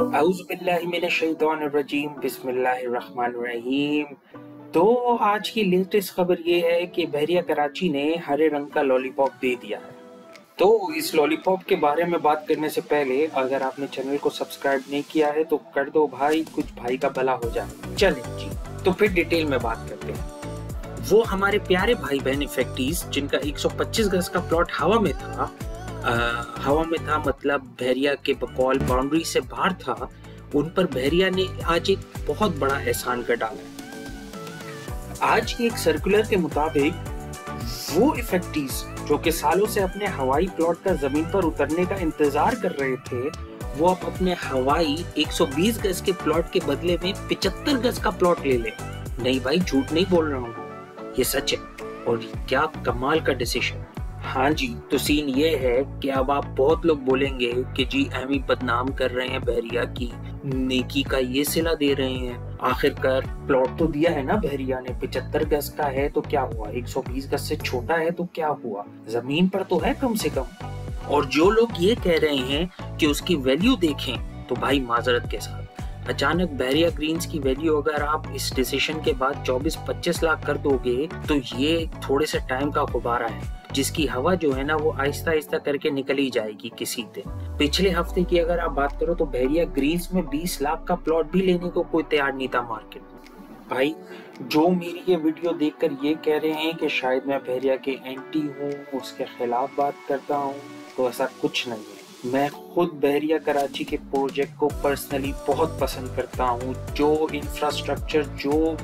औज़ुबिल्लाहिमिनश्शैतानिर्रजीम बिस्मिल्लाहिर्रहमानिर्रहीम। तो आज की लेटेस्ट खबर ये है कि बहरिया कराची ने हरे रंग का लॉलीपॉप दे दिया है। तो इस लॉलीपॉप के बारे में बात करने से पहले अगर आपने चैनल को सब्सक्राइब नहीं किया है तो कर दो भाई, कुछ भाई का भला हो जाए। चलें जी, तो फिर डिटेल में बात करते हैं। वो हमारे प्यारे भाई बहन फैक्ट्रीज जिनका 125 गज का प्लॉट हवा में था मतलब बहरिया के बकौल बाउंड्री से बाहर था, उन पर बहरिया ने आज एक बहुत बड़ा एहसान कर डाला है। आज की एक सर्कुलर के मुताबिक वो फैक्ट्रीज जो कि सालों से अपने हवाई प्लॉट का जमीन पर उतरने का इंतजार कर रहे थे, वो अब अपने हवाई 120 गज के प्लॉट के बदले में 75 गज का प्लॉट ले ले। नहीं भाई, झूठ नहीं बोल रहा हूँ, ये सच है। और क्या कमाल का डिसीजन। हाँ जी, तो सीन ये है कि अब आप बहुत लोग बोलेंगे कि जी अहमी बदनाम कर रहे हैं बहरिया की, नेकी का ये सिला दे रहे हैं। आखिरकार प्लॉट तो दिया है ना बहरिया ने, 75 गज का है तो क्या हुआ, 120 गज से छोटा है तो क्या हुआ, जमीन पर तो है कम से कम। और जो लोग ये कह रहे हैं कि उसकी वैल्यू देखें, तो भाई माजरत के साथ अचानक बहरिया ग्रीन्स की वैल्यू अगर आप इस डिसीजन के बाद 24-25 लाख कर दोगे तो ये थोड़े से टाइम का गुब्बारा है जिसकी हवा जो है ना वो आहिस्ता आहिस्ता करके निकली जाएगी किसी दिन। पिछले हफ्ते की अगर आप बात करो तो बहरिया ग्रीन्स में 20 लाख का प्लॉट भी लेने को कोई तैयार नहीं था मार्केट में। भाई जो मेरी ये वीडियो देखकर ये कह रहे हैं कि शायद मैं बहरिया के एंटी हूँ, उसके खिलाफ बात करता हूँ, तो ऐसा कुछ नहीं है। मैं खुद बहरिया कराची के प्रोजेक्ट को पर्सनली बहुत पसंद करता हूँ। जो इंफ्रास्ट्रक्चर, जो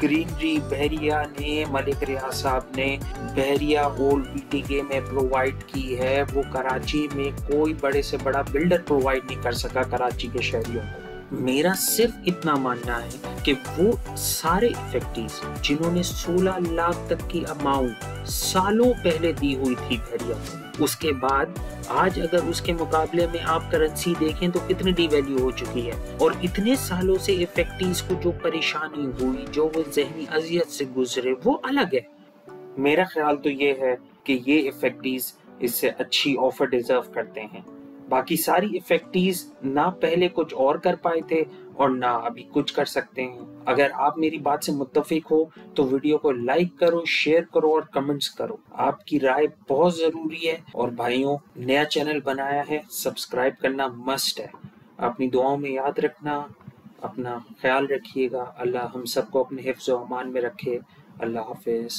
ग्रीनरी बहरिया ने, मलिक रियाज साहब ने बहरिया ओल्ड पीटीके में प्रोवाइड की है, वो कराची में कोई बड़े से बड़ा बिल्डर प्रोवाइड नहीं कर सका कराची के शहरियों को। मेरा सिर्फ इतना मानना है कि वो सारे फैक्ट्रीज जिन्होंने 16 लाख तक की अमाउंट सालों पहले दी हुई थी बहरिया को, उसके बाद आज अगर उसके मुकाबले में आप करेंसी देखें तो कितनी डिवैल्यू हो चुकी है। और इतने सालों से फैक्ट्रीज को जो परेशानी हुई, जो वो जहनी अजियत से गुजरे, वो अलग है। मेरा ख्याल तो ये है कि ये फैक्ट्रीज इससे अच्छी ऑफर डिजर्व करते हैं। बाकी सारी फैक्ट्रीज ना पहले कुछ और कर पाए थे और ना अभी कुछ कर सकते हैं। अगर आप मेरी बात से मुत्तफिक हो तो वीडियो को लाइक करो, शेयर करो और कमेंट्स करो। आपकी राय बहुत जरूरी है। और भाइयों, नया चैनल बनाया है, सब्सक्राइब करना मस्ट है। अपनी दुआओं में याद रखना, अपना ख्याल रखिएगा। अल्लाह हम सबको अपने हिफ्ज़ व अमान में रखे। अल्लाह हाफिज।